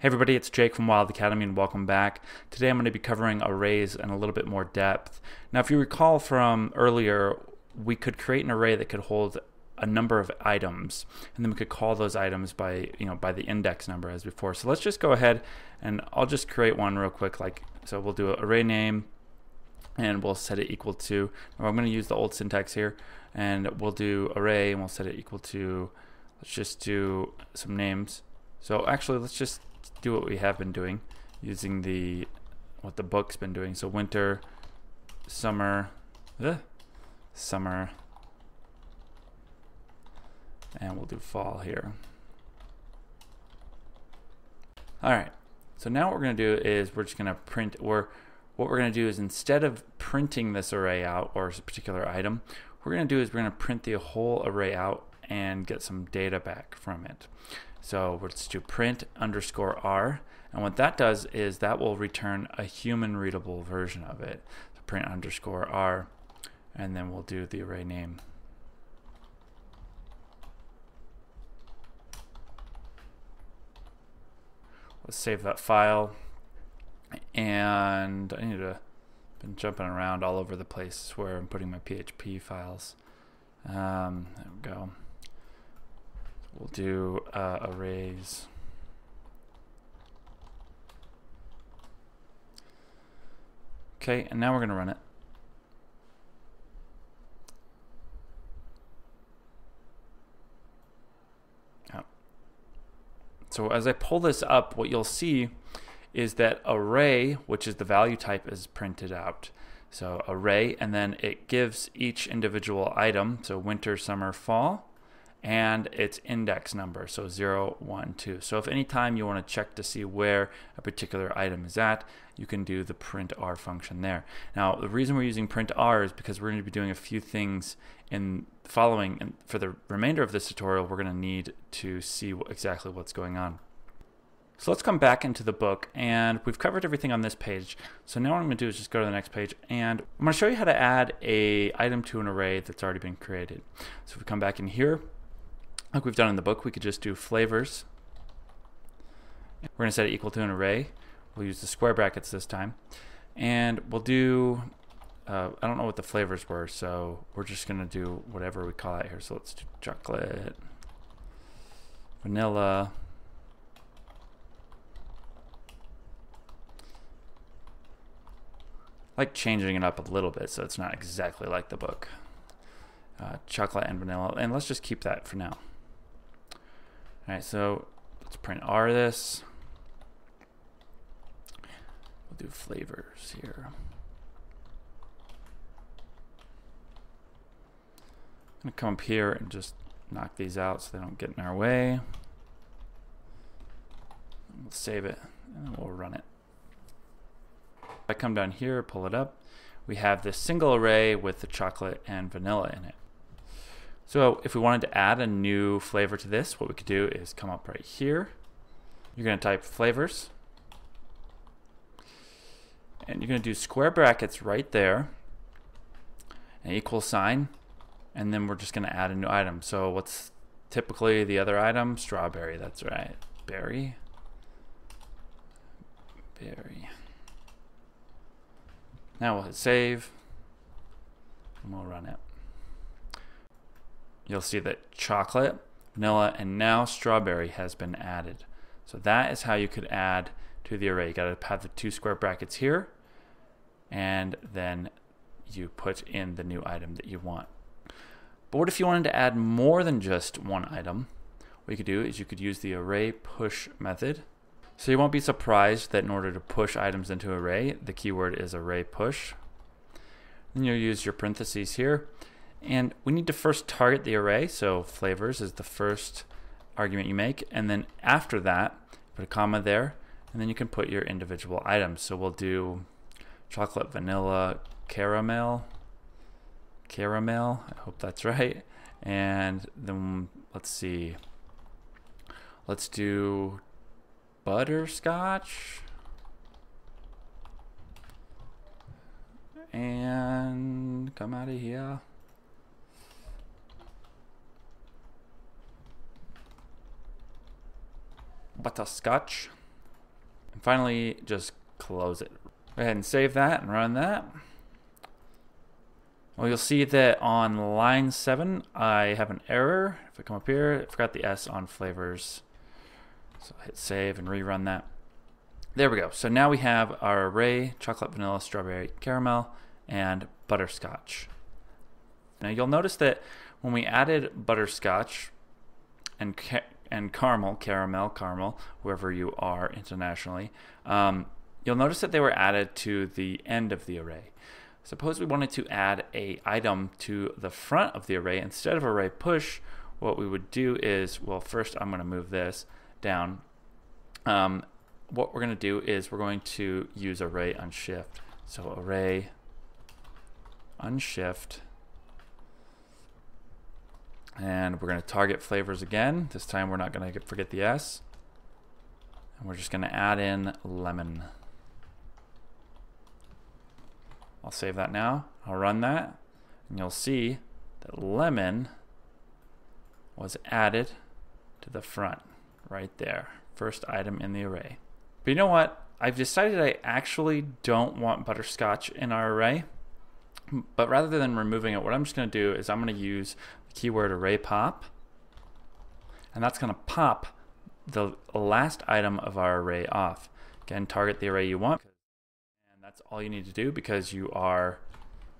Hey everybody, it's Jake from Wild Academy and welcome back. Today I'm going to be covering arrays in a little bit more depth. Now if you recall from earlier, we could create an array that could hold a number of items, and then we could call those items by, by the index number as before. So let's just go ahead and I'll just create one real quick. Like, so we'll do an array name and we'll set it equal to, I'm going to use the old syntax here, and we'll do array and we'll set it equal to, let's just do some names. So actually let's just do what we have been doing, using the what the book's been doing. So winter, summer, summer, and we'll do fall here. All right. So now what we're going to do is we're just going to print, or what we're going to do is instead of printing this array out or a particular item, we're going to do is we're going to print the whole array out and get some data back from it. So let's do print_r, and what that does is that will return a human readable version of it. So print_r, and then we'll do the array name. Let's save that file, and I need to been jumping around all over the place where I'm putting my PHP files. There we go. We'll do arrays. Okay, and now we're going to run it. Oh. So as I pull this up, what you'll see is that array, which is the value type, is printed out. So array, and then it gives each individual item, so winter, summer, fall, and its index number, so 0, 1, 2. So if any time you want to check to see where a particular item is at, you can do the print_r function there. Now the reason we're using print_r is because we're going to be doing a few things in following, and for the remainder of this tutorial we're going to need to see exactly what's going on. So let's come back into the book, and we've covered everything on this page. So now what I'm going to do is just go to the next page, and I'm going to show you how to add an item to an array that's already been created. So if we come back in here, like we've done in the book, we could just do flavors. We're going to set it equal to an array. We'll use the square brackets this time, and we'll do, I don't know what the flavors were, so we're just going to do whatever we call it here. So let's do chocolate, vanilla, like changing it up a little bit so it's not exactly like the book. Chocolate and vanilla, and let's just keep that for now. All right, so let's print_r this. We'll do flavors here. I'm gonna come up here and just knock these out so they don't get in our way. We'll save it and we'll run it. I come down here, pull it up. We have this single array with the chocolate and vanilla in it. So if we wanted to add a new flavor to this, what we could do is come up right here. You're going to type flavors, and you're going to do square brackets right there, an equal sign, and then we're just going to add a new item. So what's typically the other item? Strawberry, that's right. Berry. Berry. Now we'll hit save, and we'll run it. You'll see that chocolate, vanilla, and now strawberry has been added. So that is how you could add to the array. You gotta have the two square brackets here, and then you put in the new item that you want. But what if you wanted to add more than just one item? What you could do is you could use the array_push method. So you won't be surprised that in order to push items into array, the keyword is array_push. Then you'll use your parentheses here. And we need to first target the array, so flavors is the first argument you make. And then after that, put a comma there, and then you can put your individual items. So we'll do chocolate, vanilla, caramel, I hope that's right. And then let's see, let's do butterscotch and come out of here. Butterscotch. And finally, just close it. Go ahead and save that and run that. Well, you'll see that on line 7, I have an error. If I come up here, I forgot the S on flavors. So I hit save and rerun that. There we go. So now we have our array, chocolate, vanilla, strawberry, caramel, and butterscotch. Now you'll notice that when we added butterscotch and caramel, whoever you are internationally, you'll notice that they were added to the end of the array. Suppose we wanted to add an item to the front of the array. Instead of array push, what we would do is, well, first I'm going to move this down. What we're going to do is we're going to use array unshift. So array unshift. And we're going to target flavors again. This time we're not going to forget the S. And we're just going to add in lemon. I'll save that now. I'll run that. And you'll see that lemon was added to the front right there. First item in the array. But you know what? I've decided I actually don't want butterscotch in our array. But rather than removing it, what I'm just going to do is I'm going to use the keyword array_pop, and that's going to pop the last item of our array off. Again, target the array you want, and that's all you need to do because you are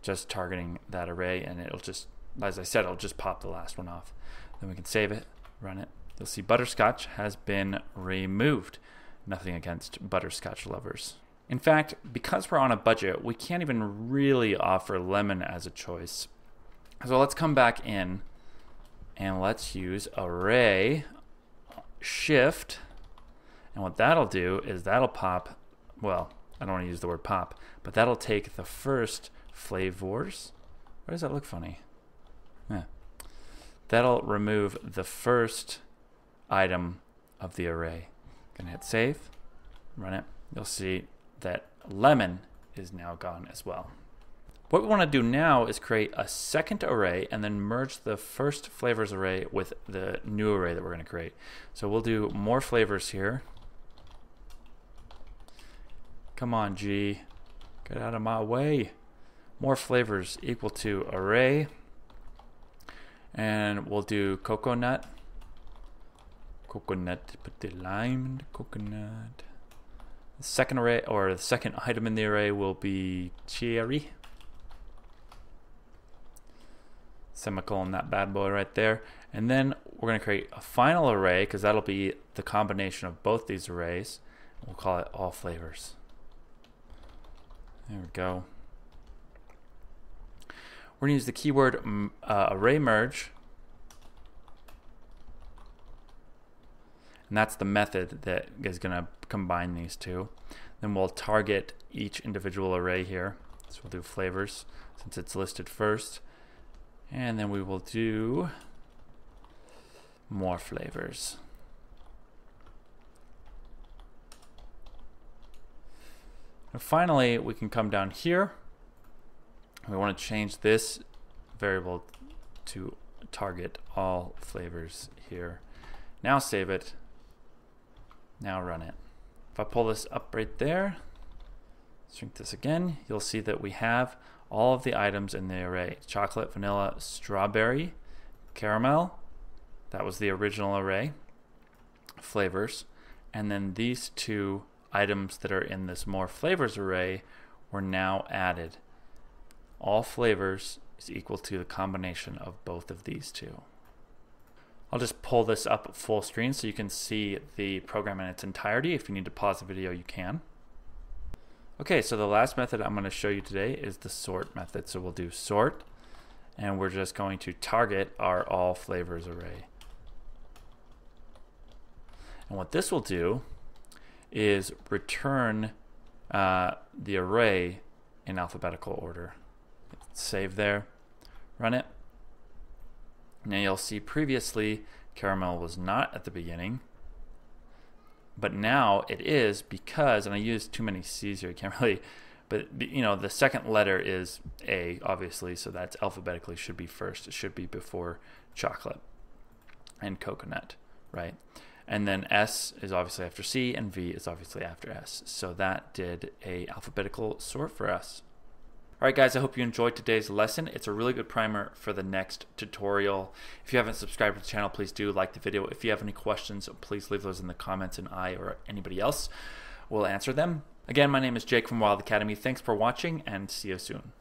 just targeting that array, and it'll just, as I said, it'll just pop the last one off. Then we can save it, run it. You'll see butterscotch has been removed. Nothing against butterscotch lovers. In fact, because we're on a budget, we can't even really offer lemon as a choice. So let's come back in and let's use array shift. And what that'll do is that'll pop, well, I don't want to use the word pop, but that'll take the first flavors. Why does that look funny? Yeah. That'll remove the first item of the array. Gonna hit save, run it. You'll see that lemon is now gone as well. What we want to do now is create a second array and then merge the first flavors array with the new array that we're going to create. So we'll do more flavors here. Come on, G. Get out of my way. More flavors equal to array. And we'll do coconut. Coconut, put the lime in the coconut. The second array, or the second item in the array, will be cherry. Semicolon that bad boy right there. And then we're going to create a final array because that'll be the combination of both these arrays. We'll call it all flavors. There we go. We're going to use the keyword array merge. And that's the method that is going to combine these two. Then we'll target each individual array here. So we'll do flavors since it's listed first. And then we will do more flavors. And finally, we can come down here. We want to change this variable to target all flavors here. Now save it. Now run it. If I pull this up right there, shrink this again, you'll see that we have all of the items in the array. Chocolate, vanilla, strawberry, caramel, that was the original array, flavors, and then these two items that are in this more flavors array were now added. All flavors is equal to the combination of both of these two. I'll just pull this up full screen so you can see the program in its entirety. If you need to pause the video, you can. Okay, so the last method I'm going to show you today is the sort method. So we'll do sort, and we're just going to target our all flavors array. And what this will do is return the array in alphabetical order. Save there, run it. Now you'll see previously caramel was not at the beginning, but now it is because, and I used too many C's here, I can't really, but you know, the second letter is A, obviously, so that's alphabetically should be first. It should be before chocolate and coconut, right? And then S is obviously after C, and V is obviously after S. So that did a alphabetical sort for us. All right, guys, I hope you enjoyed today's lesson. It's a really good primer for the next tutorial. If you haven't subscribed to the channel, please do like the video. If you have any questions, please leave those in the comments, and I or anybody else will answer them. Again, my name is Jake from Wild Academy. Thanks for watching, and see you soon.